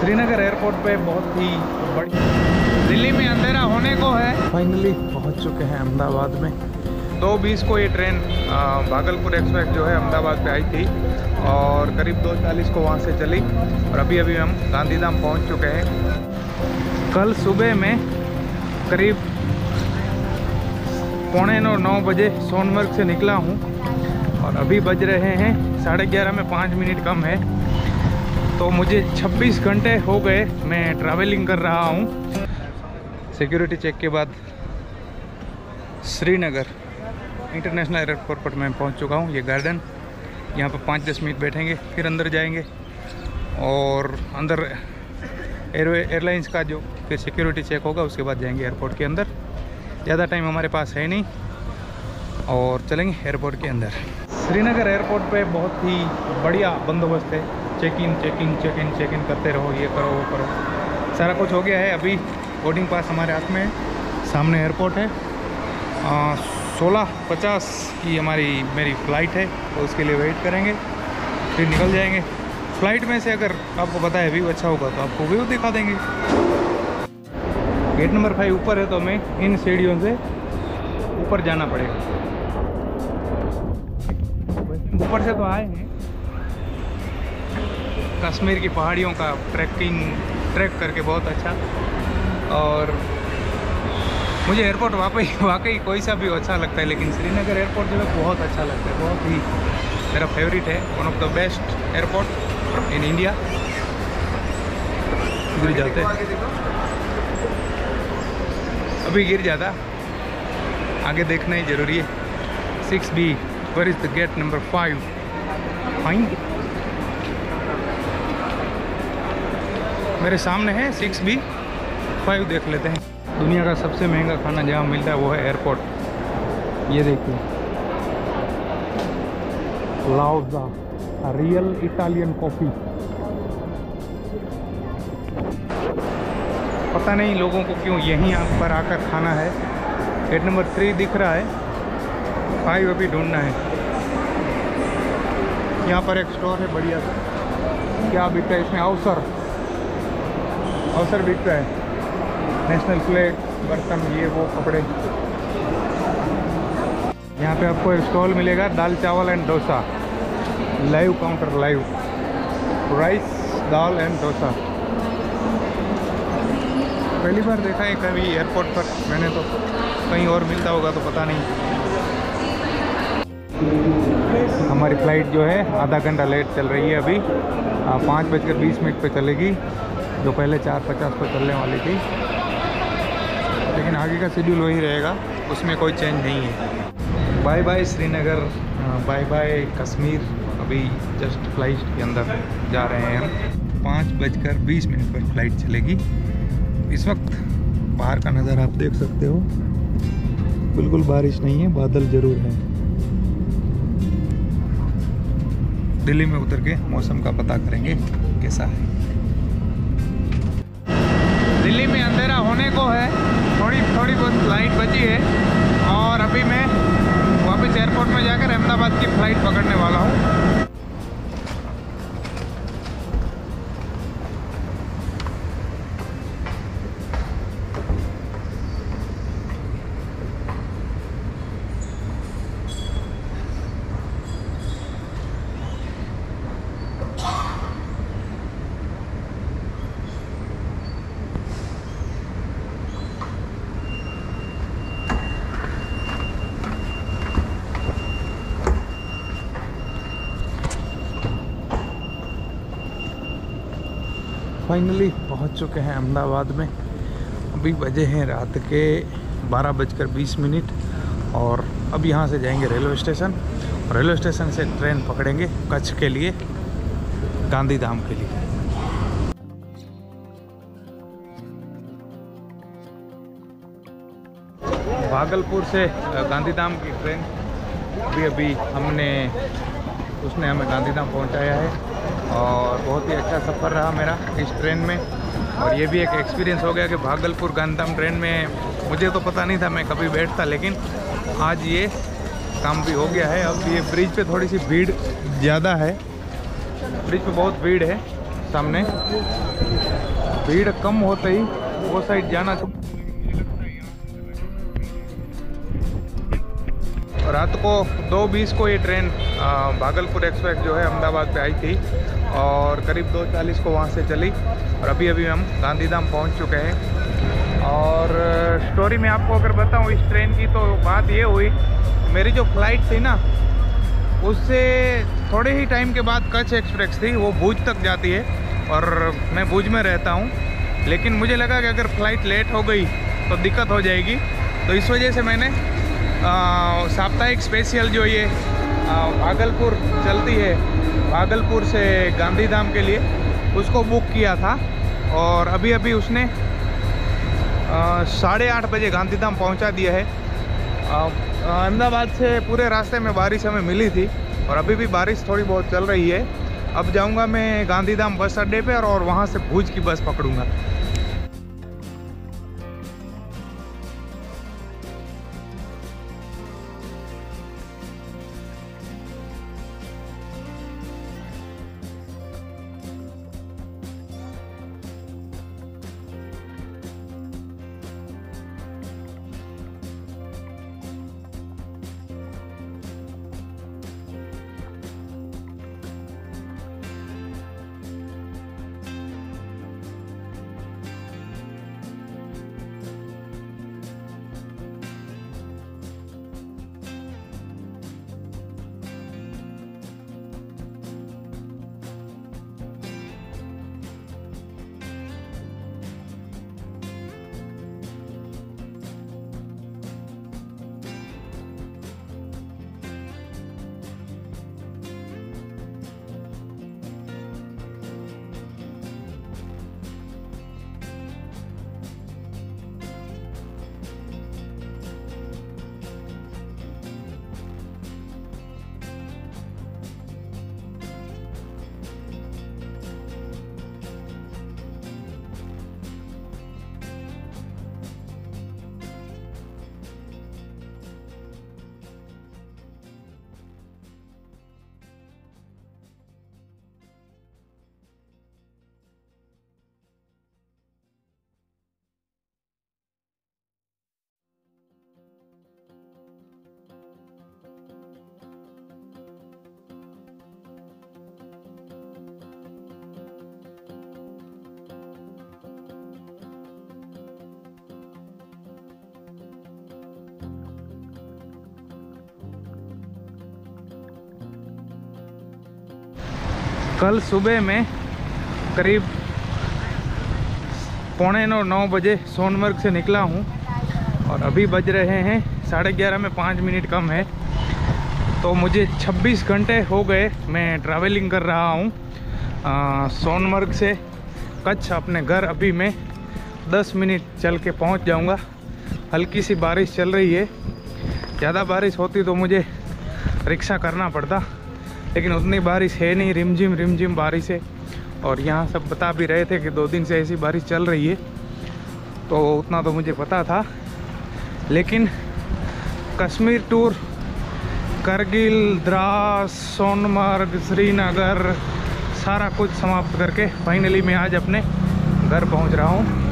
Srinagar airport पे बहुत ही बड़ी। दिल्ली में अंधेरा होने को है। फाइनली पहुंच चुके हैं अहमदाबाद में। 2:20 को ये ट्रेन भागलपुर एक्सप्रेस जो है अहमदाबाद पे आई थी और करीब 2:40 को वहाँ से चली और अभी अभी हम गांधीधाम पहुँच चुके हैं। कल सुबह में करीब 8:45 बजे सोनमर्ग से निकला हूँ और अभी बज रहे हैं 11:30 में 5 मिनट कम है, तो मुझे 26 घंटे हो गए मैं ट्रैवलिंग कर रहा हूँ। सिक्योरिटी चेक के बाद श्रीनगर इंटरनेशनल एयरपोर्ट पर मैं पहुँच चुका हूँ। ये गार्डन, यहाँ पर 5-10 मिनट बैठेंगे फिर अंदर जाएंगे और अंदर एयरलाइंस का जो फिर सिक्योरिटी चेक होगा उसके बाद जाएंगे एयरपोर्ट के अंदर। ज़्यादा टाइम हमारे पास है नहीं और चलेंगे एयरपोर्ट के अंदर। श्रीनगर एयरपोर्ट पे बहुत ही बढ़िया बंदोबस्त है। चेक इन करते रहो, ये करो वो करो, सारा कुछ हो गया है। अभी बोर्डिंग पास हमारे हाथ में है, सामने एयरपोर्ट है। 16:50 की मेरी फ़्लाइट है तो उसके लिए वेट करेंगे फिर निकल जाएंगे। फ़्लाइट में से अगर आपको पता है व्यू अच्छा होगा तो आपको व्यू दिखा देंगे। गेट नंबर 5 ऊपर है तो हमें इन सीढ़ियों से ऊपर जाना पड़ेगा। ऊपर से तो आए हैं, कश्मीर की पहाड़ियों का ट्रैक करके बहुत अच्छा। और मुझे एयरपोर्ट वाकई कोई सा भी अच्छा लगता है, लेकिन श्रीनगर एयरपोर्ट जो है बहुत अच्छा लगता है, बहुत ही मेरा फेवरेट है। One of the best airport in India. अभी गिर जाता, आगे देखना ही जरूरी है। 6B where is the gate number 5। Fine, मेरे सामने है 6B 5, देख लेते हैं। दुनिया का सबसे महंगा खाना जहाँ मिलता है वो है एयरपोर्ट। ये देखिए, लाउजा रियल इटालियन कॉफ़ी। पता नहीं लोगों को क्यों यहीं पर आकर खाना है। गेट नंबर 3 दिख रहा है, 5 अभी ढूंढना है। यहाँ पर एक स्टोर है बढ़िया सा, क्या बिकता है इसमें? अवसर बिकता है, नेशनल फ्लैग, बर्तन, ये वो, कपड़े। यहाँ पे आपको एक स्टॉल मिलेगा दाल चावल and dosa, live counter, live rice dal and dosa. पहली बार देखा है कभी एयरपोर्ट पर, मैंने तो कहीं और मिलता होगा तो पता नहीं। हमारी फ़्लाइट जो है आधा घंटा लेट चल रही है, अभी 5:20 पे चलेगी, जो पहले 4:50 पर चलने वाली थी। लेकिन आगे का शेड्यूल वही रहेगा, उसमें कोई चेंज नहीं है। Bye bye Srinagar, bye bye Kashmir. अभी जस्ट फ्लाइट के अंदर जा रहे हैं हम। 5:20 पर फ्लाइट चलेगी। इस वक्त बाहर का नज़ारा आप देख सकते हो, बिल्कुल बारिश नहीं है, बादल ज़रूर है। दिल्ली में उतर के मौसम का पता करेंगे कैसा है। दिल्ली में अंधेरा होने को है, थोड़ी बहुत लाइट बची है और अभी मैं वापस एयरपोर्ट में जाकर अहमदाबाद की फ़्लाइट पकड़ने वाला हूँ। फाइनली पहुंच चुके हैं अहमदाबाद में। अभी बजे हैं रात के 12:20 और अब यहाँ से जाएंगे रेलवे स्टेशन और रेलवे स्टेशन से ट्रेन पकड़ेंगे कच्छ के लिए, गांधीधाम के लिए। भागलपुर से गांधीधाम की ट्रेन अभी उसने हमें गांधीधाम पहुँचाया है और बहुत ही अच्छा सफ़र रहा मेरा इस ट्रेन में। और ये भी एक एक्सपीरियंस हो गया कि भागलपुर गांधीधाम ट्रेन में मुझे तो पता नहीं था, मैं कभी बैठता, लेकिन आज ये काम भी हो गया है। अब ये ब्रिज पे थोड़ी सी भीड़ ज़्यादा है, ब्रिज पे बहुत भीड़ है सामने। भीड़ कम होते ही वो साइड जाना। रात को 2:20 को ये ट्रेन भागलपुर एक्सप्रेस जो है अहमदाबाद पे आई थी और करीब 2:40 को वहाँ से चली और अभी अभी हम गांधीधाम पहुँच चुके हैं। और स्टोरी में आपको अगर बताऊँ इस ट्रेन की, तो बात ये हुई मेरी जो फ्लाइट थी ना उससे थोड़े ही टाइम के बाद कच्छ एक्सप्रेस थी, वो भुज तक जाती है और मैं भुज में रहता हूँ, लेकिन मुझे लगा कि अगर फ़्लाइट लेट हो गई तो दिक्कत हो जाएगी, तो इस वजह से मैंने साप्ताहिक स्पेशल जो ये भागलपुर चलती है भागलपुर से गांधीधाम के लिए उसको बुक किया था और अभी अभी उसने 8:30 बजे गांधीधाम पहुँचा दिया है। अहमदाबाद से पूरे रास्ते में बारिश हमें मिली थी और अभी भी बारिश थोड़ी बहुत चल रही है। अब जाऊंगा मैं गांधीधाम बस अड्डे पे और वहाँ से भुज की बस पकड़ूंगा। कल सुबह में करीब 8:45-9 बजे सोनमर्ग से निकला हूँ और अभी बज रहे हैं 11:30 में 5 मिनट कम है, तो मुझे 26 घंटे हो गए मैं ट्रैवलिंग कर रहा हूँ। सोनमर्ग से कच्छ अपने घर अभी मैं 10 मिनट चल के पहुँच जाऊँगा। हल्की सी बारिश चल रही है, ज़्यादा बारिश होती तो मुझे रिक्शा करना पड़ता, लेकिन उतनी बारिश है नहीं, रिमझिम बारिश है। और यहाँ सब बता भी रहे थे कि 2 दिन से ऐसी बारिश चल रही है, तो उतना तो मुझे पता था। लेकिन कश्मीर टूर कारगिल, द्रास, सोनमर्ग, श्रीनगर सारा कुछ समाप्त करके फाइनली मैं आज अपने घर पहुँच रहा हूँ।